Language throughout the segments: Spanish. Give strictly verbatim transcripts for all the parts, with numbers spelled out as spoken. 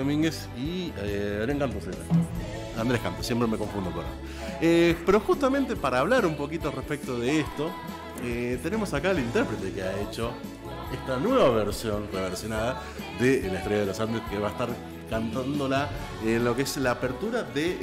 Domínguez y eh, Andrés Campos era. Andrés Campos, siempre me confundo con él. Eh, pero justamente para hablar un poquito respecto de esto, eh, tenemos acá al intérprete que ha hecho esta nueva versión, reversionada, de La Estrella de los Andes, que va a estar cantándola en lo que es la apertura de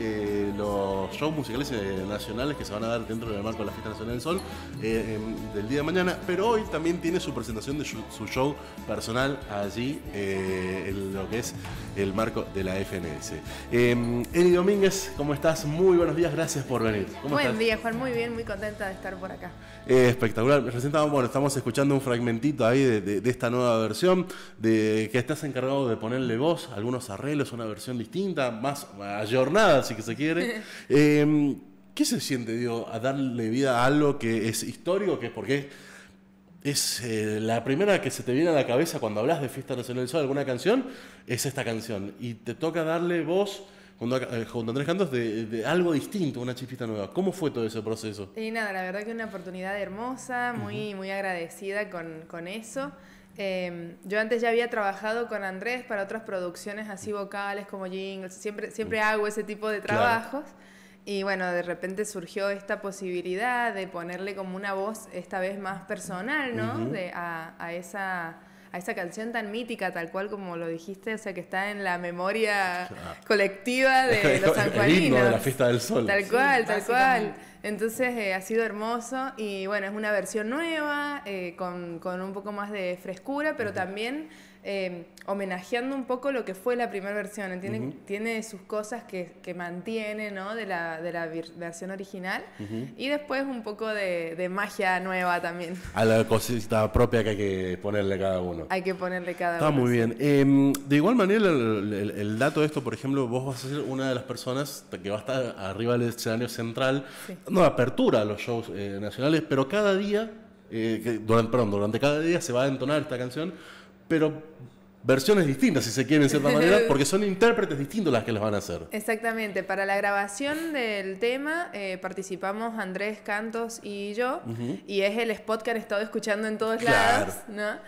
eh, los shows musicales eh, nacionales que se van a dar dentro del marco de la Fiesta Nacional del Sol eh, eh, del día de mañana, pero hoy también tiene su presentación de su, su show personal allí eh, en lo que es el marco de la F N S. Eh, Eli Domínguez, ¿cómo estás? Muy buenos días, gracias por venir. Buen día, Juan, muy bien, muy contenta de estar por acá. Eh, espectacular, recién estamos, bueno, estamos escuchando un fragmentito ahí de, de, de esta nueva versión, de que estás encargado de ponerle voz, algunos arreglos, una versión distinta, más ayornada, si que se quiere. eh, ¿Qué se siente, digo, a darle vida a algo que es histórico, que es porque es eh, la primera que se te viene a la cabeza cuando hablas de Fiesta Nacional del Sol, alguna canción, es esta canción, y te toca darle voz junto a Andrés Campos de, de algo distinto, una chispita nueva? ¿Cómo fue todo ese proceso? Y nada, la verdad que una oportunidad hermosa, muy, uh-huh. muy agradecida con, con eso. Eh, yo antes ya había trabajado con Andrés para otras producciones así vocales como jingles, siempre, siempre hago ese tipo de trabajos. Claro. Y bueno, de repente surgió esta posibilidad de ponerle como una voz esta vez más personal, ¿no? Uh-huh. de, a, a, esa, a esa canción tan mítica, tal cual como lo dijiste, o sea, que está en la memoria claro. colectiva de los sanjuaninos. El himno de la Fiesta del Sol. Tal cual, sí, tal cual. Entonces eh, ha sido hermoso y bueno, es una versión nueva, eh, con, con un poco más de frescura, pero uh-huh. también eh, homenajeando un poco lo que fue la primera versión. Tiene, uh-huh. tiene sus cosas que, que mantiene, ¿no? de, la, de la versión original uh-huh. y después un poco de, de magia nueva también. A la cosita propia que hay que ponerle cada uno. Hay que ponerle cada Está uno. Está muy bien. Eh, de igual manera, el, el, el dato de esto, por ejemplo, vos vas a ser una de las personas que va a estar arriba del escenario central. Sí. No, apertura a los shows eh, nacionales, pero cada día, eh, que, durante, perdón, durante cada día se va a entonar esta canción, pero versiones distintas, si se quiere, en cierta manera, porque son intérpretes distintos las que las van a hacer. Exactamente. Para la grabación del tema eh, participamos Andrés Cantos y yo, uh-huh. y es el spot que han estado escuchando en todos claro. lados, ¿no?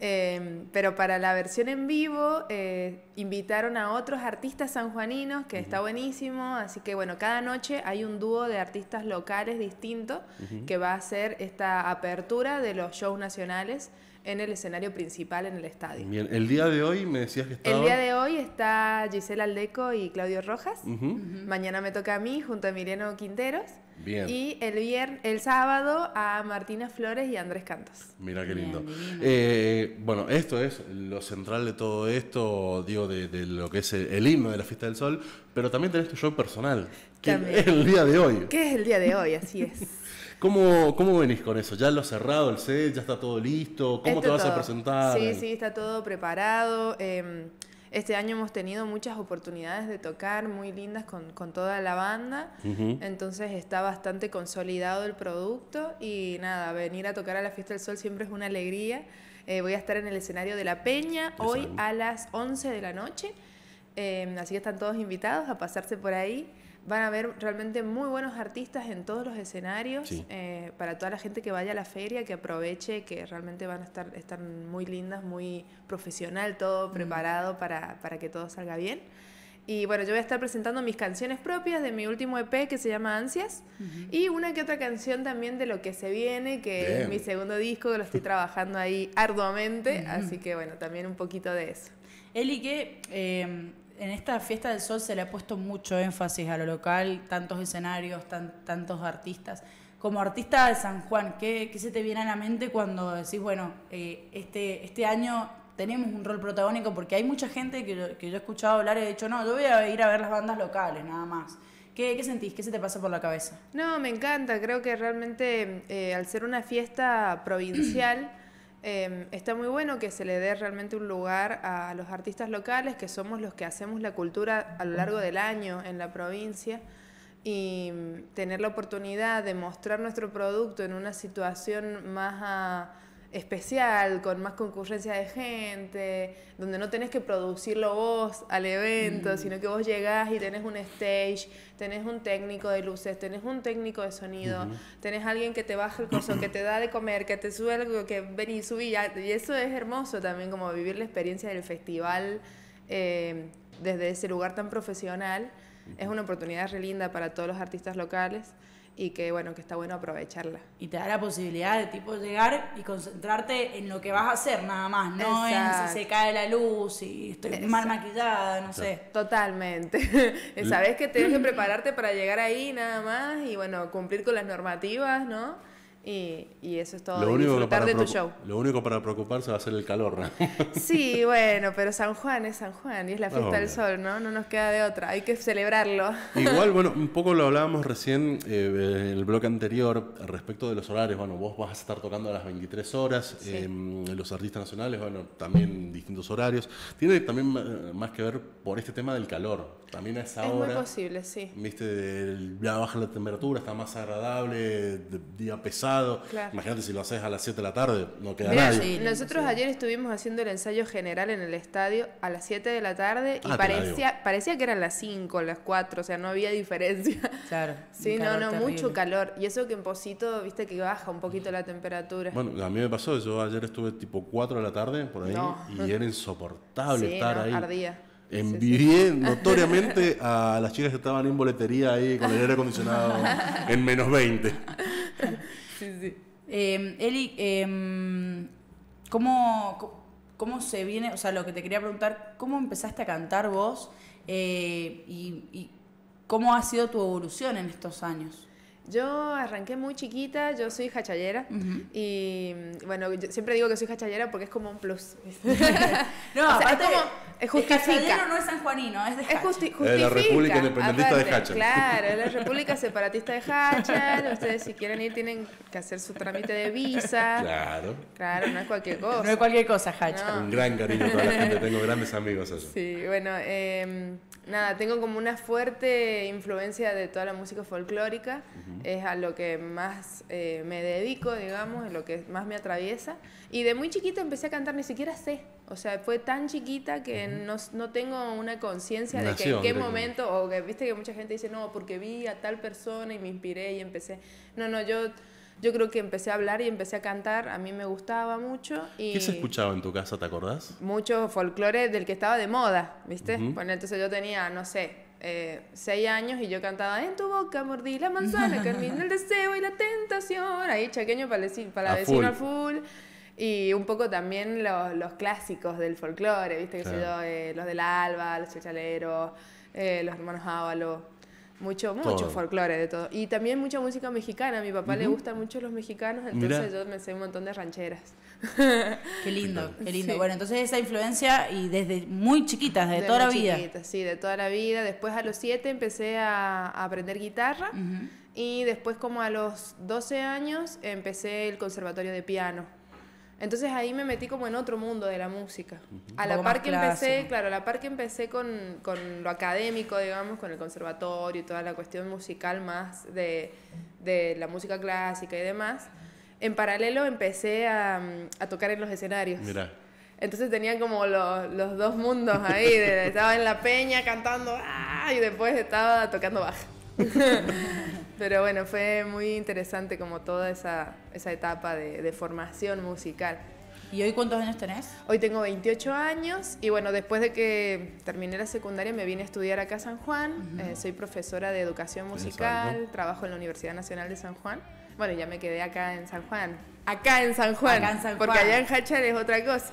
Eh, pero para la versión en vivo eh, invitaron a otros artistas sanjuaninos, que uh-huh. está buenísimo, así que bueno, cada noche hay un dúo de artistas locales distintos uh-huh. que va a hacer esta apertura de los shows nacionales en el escenario principal en el estadio. Bien, el día de hoy me decías que estaba... El día de hoy está Gisela Aldeco y Claudio Rojas. Uh-huh. Uh-huh. Mañana me toca a mí junto a Miriano Quinteros. Bien. Y el, vier... el sábado a Martina Flores y a Andrés Cantos. Mira qué lindo. Bien, bien, bien. Eh, bueno, esto es lo central de todo esto, digo, de, de lo que es el, el himno de la Fiesta del Sol, pero también tenés tu show personal, que también. es el día de hoy. Que es el día de hoy, así es. ¿Cómo, ¿Cómo venís con eso? ¿Ya lo has cerrado el set? ¿Ya está todo listo? ¿Cómo Esto te vas todo. a presentar? Sí, sí, está todo preparado. Eh, este año hemos tenido muchas oportunidades de tocar muy lindas con, con toda la banda. Uh-huh. Entonces está bastante consolidado el producto. Y nada, venir a tocar a la Fiesta del Sol siempre es una alegría. Eh, voy a estar en el escenario de La Peña Exacto. hoy a las once de la noche. Eh, así que están todos invitados a pasarse por ahí. Van a ver realmente muy buenos artistas en todos los escenarios, sí. eh, para toda la gente que vaya a la feria, que aproveche, que realmente van a estar, estar muy lindas, muy profesional, todo mm. preparado para, para que todo salga bien. Y bueno, yo voy a estar presentando mis canciones propias de mi último E P que se llama Ansias, uh-huh. y una que otra canción también de lo que se viene, que bien. es mi segundo disco, que lo estoy trabajando ahí arduamente, uh-huh. así que bueno, también un poquito de eso. Eli, que... Eh... en esta Fiesta del Sol se le ha puesto mucho énfasis a lo local, tantos escenarios, tan, tantos artistas. Como artista de San Juan, ¿qué, qué se te viene a la mente cuando decís, bueno, eh, este, este año tenemos un rol protagónico? Porque hay mucha gente que, que yo he escuchado hablar y he dicho, no, yo voy a ir a ver las bandas locales, nada más. ¿Qué, qué sentís? ¿Qué se te pasa por la cabeza? No, me encanta. Creo que realmente eh, al ser una fiesta provincial... Eh, está muy bueno que se le dé realmente un lugar a los artistas locales, que somos los que hacemos la cultura a lo largo del año en la provincia, y tener la oportunidad de mostrar nuestro producto en una situación más uh, especial, con más concurrencia de gente, donde no tenés que producirlo vos al evento, mm. sino que vos llegás y tenés un stage, tenés un técnico de luces, tenés un técnico de sonido, uh-huh. tenés alguien que te baja el coso, que te da de comer, que te sube algo, que ven y subí. Y eso es hermoso también, como vivir la experiencia del festival eh, desde ese lugar tan profesional. Es una oportunidad re linda para todos los artistas locales y que, bueno, que está bueno aprovecharla. Y te da la posibilidad de tipo llegar y concentrarte en lo que vas a hacer nada más, no exacto. en si se cae la luz y estoy exacto. mal maquillada, no exacto. sé. Totalmente. Sabés que tenés que prepararte para llegar ahí nada más y, bueno, cumplir con las normativas, ¿no? Y, y eso es todo, lo único disfrutar de tu show. Lo único para preocuparse va a ser el calor, ¿no? Sí, bueno, pero San Juan es San Juan y es la fiesta no, del sol, ¿no? No nos queda de otra, hay que celebrarlo. Igual, bueno, un poco lo hablábamos recién eh, en el bloque anterior respecto de los horarios. Bueno, vos vas a estar tocando a las veintitrés horas, sí. eh, los artistas nacionales, bueno, también distintos horarios. Tiene también más que ver por este tema del calor. También a esa es hora, muy posible, sí. Viste, ya baja la temperatura, está más agradable, día pesado. Claro. Imagínate si lo haces a las siete de la tarde, no queda Mira, nadie. Sí, nosotros sí. ayer estuvimos haciendo el ensayo general en el estadio a las siete de la tarde y ah, parecía, parecía que eran las cinco, las cuatro, o sea, no había diferencia. Claro. Sí, no, no, terrible. Mucho calor. Y eso que en Pocito, viste que baja un poquito la temperatura. Bueno, a mí me pasó, yo ayer estuve tipo cuatro de la tarde por ahí no. y era insoportable sí, estar no, ahí. Ardía. Envidié sí, sí. notoriamente a las chicas que estaban en boletería ahí con el aire acondicionado en menos veinte. Sí, sí. Eh, Eli, eh, ¿cómo, ¿cómo se viene? O sea, lo que te quería preguntar, ¿cómo empezaste a cantar vos? Eh, y, y ¿cómo ha sido tu evolución en estos años? Yo arranqué muy chiquita, yo soy jachallera uh-huh. y bueno, yo siempre digo que soy jachallera porque es como un plus. No, o sea, aparte es como, es justifica. El jachallero no es sanjuanino, es de Jáchal. Es justi justifica. De la República Independentista aparte, de Jáchal. Claro, es la República Separatista de Jáchal. Ustedes si quieren ir tienen que hacer su trámite de visa. Claro. Claro, no es cualquier cosa. No es cualquier cosa, Jáchal. No. Un gran cariño a toda la gente, tengo grandes amigos allá. Sí, bueno, eh, nada, tengo como una fuerte influencia de toda la música folclórica. Uh-huh. Es a lo que más eh, me dedico, digamos, es lo que más me atraviesa. Y de muy chiquita empecé a cantar, ni siquiera sé. O sea, fue tan chiquita que no, no tengo una conciencia de que en qué momento, o que viste que mucha gente dice, no, porque vi a tal persona y me inspiré y empecé. No, no, yo, yo creo que empecé a hablar y empecé a cantar, a mí me gustaba mucho. Y ¿qué se escuchaba en tu casa, te acordás? Mucho folclore del que estaba de moda, ¿viste? Uh-huh. Bueno, entonces yo tenía, no sé... Eh, seis años y yo cantaba en tu boca mordí la manzana, camina el deseo y la tentación, ahí chaqueño para, para vecino al full y un poco también los, los clásicos del folclore, viste que claro. sé yo, eh, los del Alba, los Chachaleros, eh, los hermanos Ábalos, mucho, mucho folclore de todo y también mucha música mexicana, a mi papá uh-huh. le gustan mucho los mexicanos, entonces Mirá. Yo me sé un montón de rancheras. Qué lindo, qué lindo. Sí. Bueno, entonces esa influencia y desde muy chiquitas, desde de toda la vida. Chiquita, sí, de toda la vida. Después a los siete empecé a, a aprender guitarra uh-huh. y después como a los doce años empecé el conservatorio de piano. Entonces ahí me metí como en otro mundo de la música. Uh-huh. A la par que empecé, claro, a la par que empecé con, con lo académico, digamos, con el conservatorio y toda la cuestión musical más de, de la música clásica y demás. En paralelo empecé a, a tocar en los escenarios. Mirá. Entonces tenía como los, los dos mundos ahí. De, estaba en la peña cantando ¡ah! Y después estaba tocando baja. Pero bueno, fue muy interesante como toda esa, esa etapa de, de formación musical. ¿Y hoy cuántos años tenés? Hoy tengo veintiocho años y bueno, después de que terminé la secundaria me vine a estudiar acá a San Juan. Uh-huh. eh, soy profesora de educación musical, trabajo en la Universidad Nacional de San Juan. Bueno, ya me quedé acá en San Juan. Acá en San Juan. Acá en San Juan. Porque allá en Jáchal es otra cosa.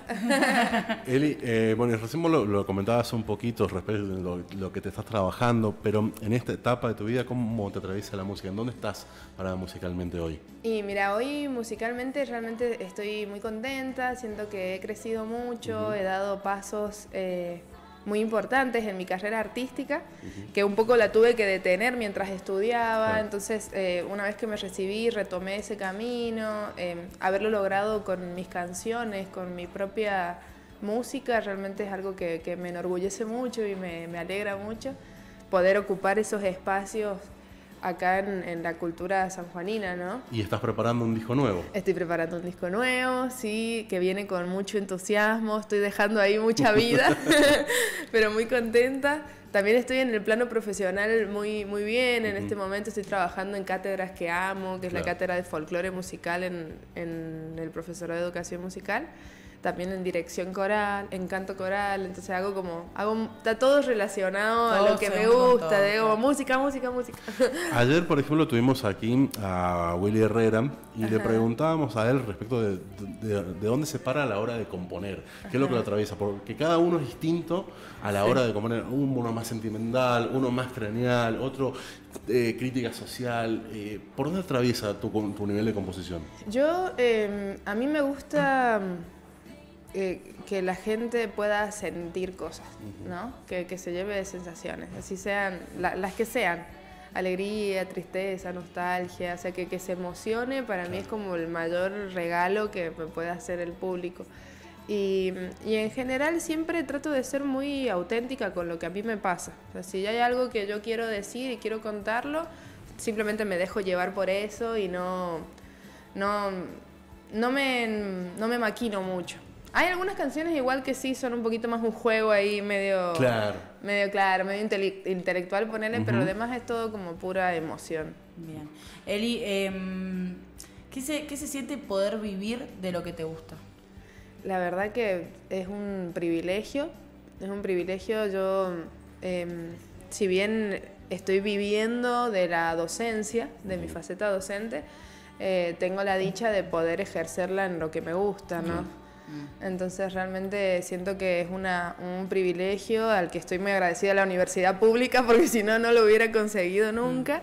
Eli, eh, bueno, recién lo, lo comentabas un poquito respecto de lo, lo que te estás trabajando, pero en esta etapa de tu vida, ¿cómo te atraviesa la música? ¿En dónde estás parada musicalmente hoy? Y mira, hoy musicalmente realmente estoy muy contenta, siento que he crecido mucho, uh-huh. he dado pasos... Eh, muy importantes en mi carrera artística, uh-huh. que un poco la tuve que detener mientras estudiaba, claro. entonces eh, una vez que me recibí retomé ese camino, eh, haberlo logrado con mis canciones, con mi propia música, realmente es algo que, que me enorgullece mucho y me, me alegra mucho poder ocupar esos espacios acá en, en la cultura sanjuanina, ¿no? ¿Y estás preparando un disco nuevo? Estoy preparando un disco nuevo, sí, que viene con mucho entusiasmo, estoy dejando ahí mucha vida, pero muy contenta. También estoy en el plano profesional muy, muy bien, en uh-huh. este momento estoy trabajando en cátedras que amo, que es claro. la cátedra de folclore musical en, en el profesorado de educación musical. también en dirección coral, en canto coral, entonces hago como, hago, está todo relacionado todo a lo que me gusta, digo, claro. música, música, música. Ayer, por ejemplo, tuvimos aquí a Willy Herrera y Ajá. le preguntábamos a él respecto de, de, de dónde se para a la hora de componer, Ajá. qué es lo que lo atraviesa, porque cada uno es distinto a la sí. hora de componer, uno más sentimental, uno más craneal, otro eh, crítica social, eh, ¿por dónde atraviesa tu, tu nivel de composición? Yo, eh, a mí me gusta... Eh, que la gente pueda sentir cosas, ¿no? Que, que se lleve de sensaciones, así sean, la, las que sean, alegría, tristeza, nostalgia, o sea, que, que se emocione, para mí es como el mayor regalo que me puede hacer el público. Y, y en general siempre trato de ser muy auténtica con lo que a mí me pasa. O sea, si hay algo que yo quiero decir y quiero contarlo, simplemente me dejo llevar por eso y no, no, no, me, no me maquino mucho. Hay algunas canciones igual que sí son un poquito más un juego ahí medio claro, medio, claro, medio intele intelectual ponerle, uh-huh. pero lo demás es todo como pura emoción. Bien. Eli, eh, ¿qué se, qué se siente poder vivir de lo que te gusta? La verdad que es un privilegio, es un privilegio. Yo, eh, si bien estoy viviendo de la docencia, de uh-huh. mi faceta docente, eh, tengo la dicha de poder ejercerla en lo que me gusta, ¿no? Uh-huh. Entonces realmente siento que es una, un privilegio al que estoy muy agradecida a la universidad pública, porque si no, no lo hubiera conseguido nunca.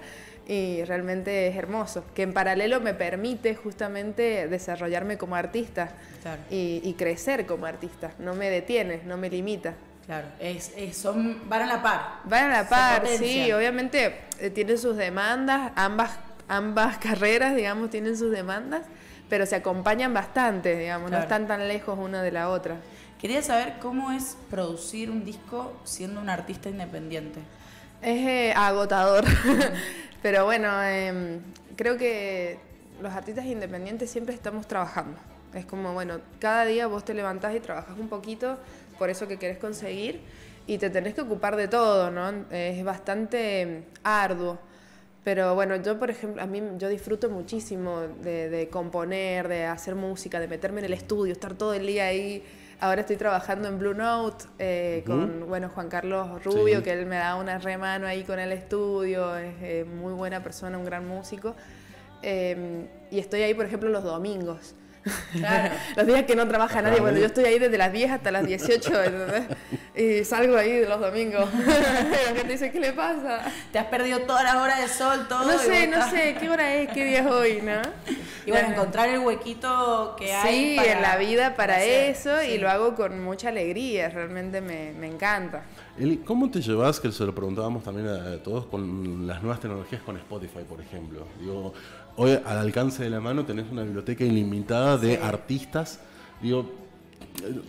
Mm. Y realmente es hermoso, que en paralelo me permite justamente desarrollarme como artista, claro. y, y crecer como artista, no me detiene, no me limita. Claro, es, es, son, van a la par. Van a la par, sí, obviamente eh, tienen sus demandas, ambas, ambas carreras, digamos, tienen sus demandas, pero se acompañan bastante, digamos, claro. no están tan lejos una de la otra. Quería saber cómo es producir un disco siendo un artista independiente. Es eh, agotador, pero bueno, eh, creo que los artistas independientes siempre estamos trabajando. Es como, bueno, cada día vos te levantás y trabajás un poquito por eso que querés conseguir y te tenés que ocupar de todo, ¿no? Es bastante arduo. Pero bueno, yo por ejemplo, a mí yo disfruto muchísimo de, de componer, de hacer música, de meterme en el estudio, estar todo el día ahí. Ahora estoy trabajando en Blue Note eh, uh-huh. con bueno, Juan Carlos Rubio, sí. que él me da una remano ahí con el estudio, es eh, muy buena persona, un gran músico. Eh, y estoy ahí por ejemplo los domingos. Claro. Los días que no trabaja nadie, bueno, yo estoy ahí desde las diez hasta las dieciocho, ¿entendés? Y salgo ahí los domingos. La gente dice, ¿qué le pasa? Te has perdido todas las horas de sol, todo. No sé, no sé, ¿qué hora es? ¿Qué día es hoy? ¿No? Y bueno, encontrar el huequito que hay. Sí, para, en la vida para hacer, eso, sí. y lo hago con mucha alegría, realmente me, me encanta. Eli, ¿cómo te llevas, que se lo preguntábamos también a todos, con las nuevas tecnologías, con Spotify, por ejemplo? Digo, hoy al alcance de la mano tenés una biblioteca ilimitada de sí. artistas. Digo,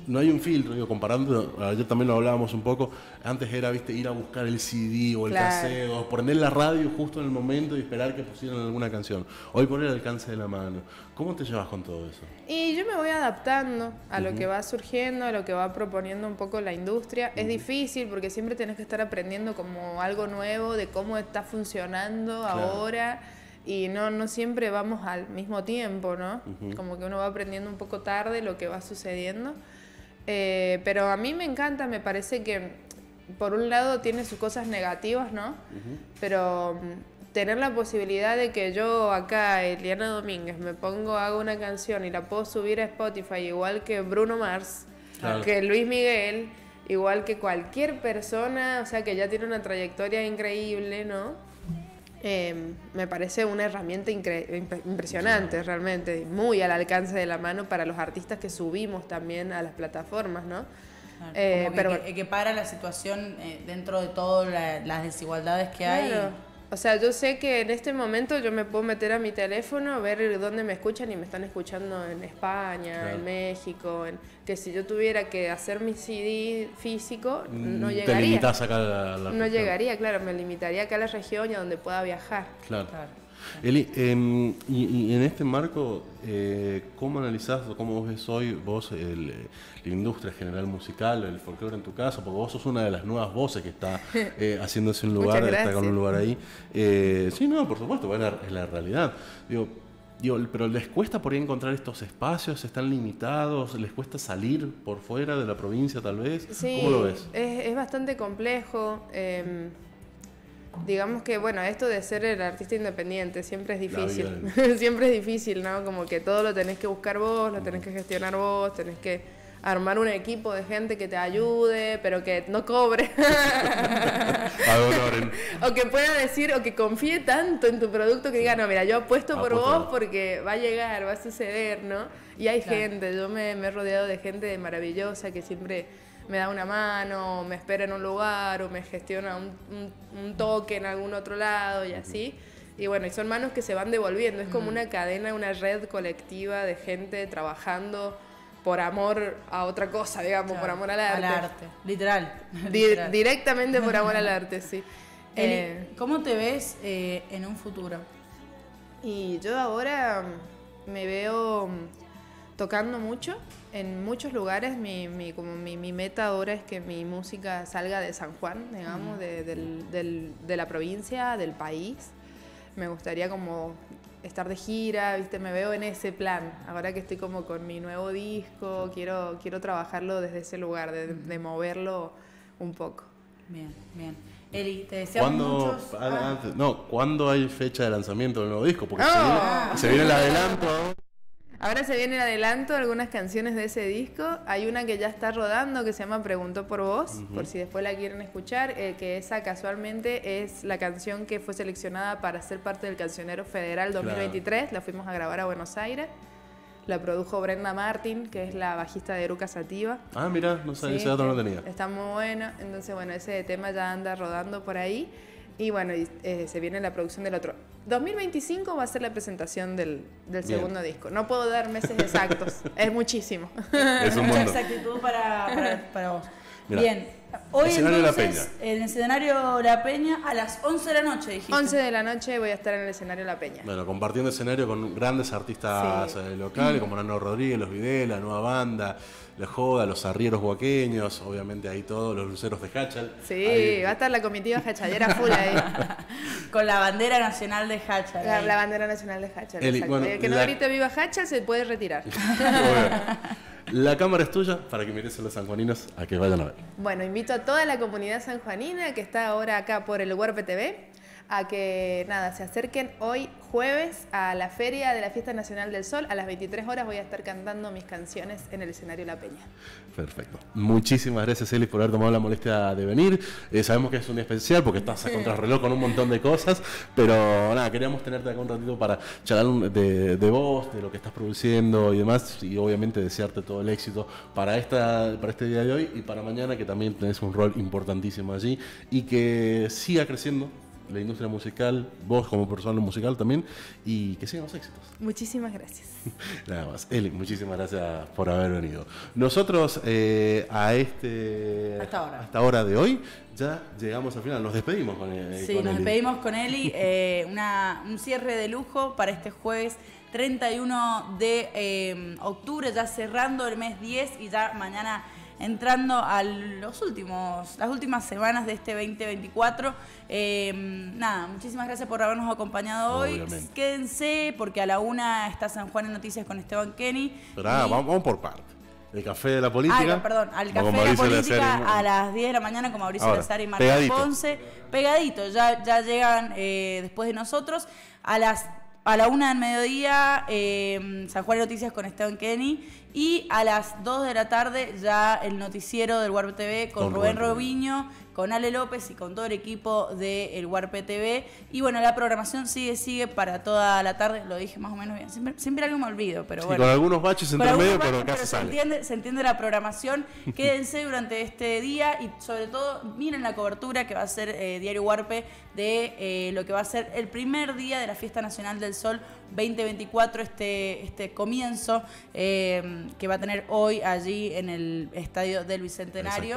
no hay un filtro, digo, comparando, ayer también lo hablábamos un poco, antes era, viste, ir a buscar el C D o el claro. cassette, o poner la radio justo en el momento y esperar que pusieran alguna canción. Hoy por el alcance de la mano. ¿Cómo te llevas con todo eso? Y yo me voy adaptando a uh-huh. lo que va surgiendo, a lo que va proponiendo un poco la industria. Uh-huh. Es difícil porque siempre tenés que estar aprendiendo como algo nuevo de cómo está funcionando claro. ahora. Y no, no siempre vamos al mismo tiempo, ¿no? Uh-huh. Como que uno va aprendiendo un poco tarde lo que va sucediendo. Eh, pero a mí me encanta, me parece que por un lado tiene sus cosas negativas, ¿no? Uh-huh. Pero tener la posibilidad de que yo acá, Eliana Domínguez, me pongo, hago una canción y la puedo subir a Spotify, igual que Bruno Mars, claro. que Luis Miguel, igual que cualquier persona, o sea, que ya tiene una trayectoria increíble, ¿no? Eh, me parece una herramienta impresionante realmente, muy al alcance de la mano para los artistas que subimos también a las plataformas, ¿no? Claro, eh, que, pero, que, que para la situación eh, dentro de todas la, las desigualdades que claro. hay. O sea, yo sé que en este momento yo me puedo meter a mi teléfono, ver dónde me escuchan y me están escuchando en España, claro. en México, en, que si yo tuviera que hacer mi C D físico, no Te llegaría. Te limitas acá a la, la No región. Llegaría, claro, me limitaría acá a la región y a donde pueda viajar. Claro. claro. Eli, eh, y, y en este marco, eh, ¿cómo analizás o cómo ves hoy vos el, la industria general musical, el folclore en tu caso? Porque vos sos una de las nuevas voces que está eh, haciéndose un lugar, está con un lugar ahí. Eh, sí, no, por supuesto, bueno, es la realidad. Digo, Digo, pero ¿les cuesta por ahí encontrar estos espacios? ¿Están limitados? ¿Les cuesta salir por fuera de la provincia tal vez? Sí, ¿cómo lo ves? Es, es bastante complejo. Eh, digamos que, bueno, esto de ser el artista independiente siempre es difícil. Siempre es difícil, ¿no? Como que todo lo tenés que buscar vos, lo tenés que gestionar vos, tenés que armar un equipo de gente que te ayude, pero que no cobre. O que pueda decir, o que confíe tanto en tu producto que diga, no, mira, yo apuesto por vos porque va a llegar, va a suceder, ¿no? Y hay claro. gente, yo me, me he rodeado de gente maravillosa que siempre me da una mano, o me espera en un lugar, o me gestiona un, un, un toque en algún otro lado y así. Y bueno, y son manos que se van devolviendo. Es como una cadena, una red colectiva de gente trabajando por amor a otra cosa, digamos, claro, por amor al arte. Al arte, literal. Di literal. Directamente por amor al arte, sí. Eli, eh, ¿cómo te ves eh, en un futuro? Y yo ahora me veo tocando mucho, en muchos lugares. Mi, mi, como mi, mi meta ahora es que mi música salga de San Juan, digamos, uh-huh. de, del, del, de la provincia, del país. Me gustaría como estar de gira, ¿viste? Me veo en ese plan. Ahora que estoy como con mi nuevo disco, quiero, quiero trabajarlo desde ese lugar, de, de moverlo un poco. Bien, bien. Eli, te deseamos muchos... Ah, ah. No, ¿cuándo hay fecha de lanzamiento del nuevo disco? Porque oh. se, viene, se viene el adelanto. Ahora se viene el adelanto, algunas canciones de ese disco. Hay una que ya está rodando que se llama Pregunto por Vos, uh-huh. por si después la quieren escuchar, eh, que esa casualmente es la canción que fue seleccionada para ser parte del Cancionero Federal dos mil veintitrés. Claro. La fuimos a grabar a Buenos Aires. La produjo Brenda Martin, que es la bajista de Eru Sativa. Ah, mira, no sabía, sí, ese dato no lo tenía. Está muy bueno. Entonces, bueno, ese tema ya anda rodando por ahí. Y bueno, y, eh, se viene la producción del otro. dos mil veinticinco va a ser la presentación del, del segundo disco. No puedo dar meses exactos, es muchísimo. Es un mucha exactitud para, para, para vos. Mirá, bien, hoy entonces en el escenario La Peña a las once de la noche, dijiste. once de la noche voy a estar en el escenario La Peña. Bueno, compartiendo escenario con grandes artistas, sí, locales, como Nano Rodríguez, los Videla, Nueva Banda, La Joda, los Arrieros Huaqueños, obviamente ahí todos los luceros de Jáchal. Sí, ahí va a estar la comitiva jachalera full ahí. Con la bandera nacional de Jáchal. La, la bandera nacional de Jáchal, Eli, bueno, el que no la... grite viva Jáchal se puede retirar. La cámara es tuya para que mires a los sanjuaninos a que vayan a ver. Bueno, invito a toda la comunidad sanjuanina que está ahora acá por el Huérpe T V a que, nada, se acerquen hoy jueves a la feria de la Fiesta Nacional del Sol. A las veintitrés horas voy a estar cantando mis canciones en el escenario La Peña. Perfecto. Muchísimas gracias, Eli, por haber tomado la molestia de venir. Eh, sabemos que es un día especial porque estás a contrarreloj con un montón de cosas, pero nada, queríamos tenerte acá un ratito para charlar de, de vos, de lo que estás produciendo y demás, y obviamente desearte todo el éxito para, esta, para este día de hoy y para mañana, que también tenés un rol importantísimo allí, y que siga creciendo la industria musical, vos como persona musical también, y que sigan los éxitos. Muchísimas gracias. Nada más. Eli, muchísimas gracias por haber venido. Nosotros eh, a este... Hasta ahora. Hasta ahora de hoy ya llegamos al final. Nos despedimos con, eh, sí, con Eli. Sí, nos despedimos con Eli. Eh, una, un cierre de lujo para este jueves treinta y uno de eh, octubre, ya cerrando el mes diez y ya mañana... entrando a los últimos, las últimas semanas de este veinte veinticuatro. Eh, nada, muchísimas gracias por habernos acompañado hoy. Obviamente. Quédense, porque a la una está San Juan en Noticias con Esteban Kenny. Pero nada, y... vamos por partes. El Café de la Política. Ah, no, perdón, al Café de la Política la a las diez de la mañana con Mauricio Lazar y Martín Ponce. Pegadito, ya, ya llegan eh, después de nosotros. A las A la una del mediodía, eh, San Juan Noticias con Esteban Kenny. Y a las dos de la tarde ya el noticiero del Huérpe T V con, con Rubén Robiño, con Ale López y con todo el equipo del Huérpe T V. Y bueno, la programación sigue, sigue para toda la tarde. Lo dije más o menos bien. Siempre, siempre algo me olvido, pero bueno. Sí, con algunos baches entre medio, baches, pero casi se sale. Entiende, se entiende la programación. Quédense durante este día y sobre todo miren la cobertura que va a hacer eh, Diario Huérpe de eh, lo que va a ser el primer día de la Fiesta Nacional del Sol veinte veinticuatro, este, este comienzo eh, que va a tener hoy allí en el Estadio del Bicentenario. Exacto.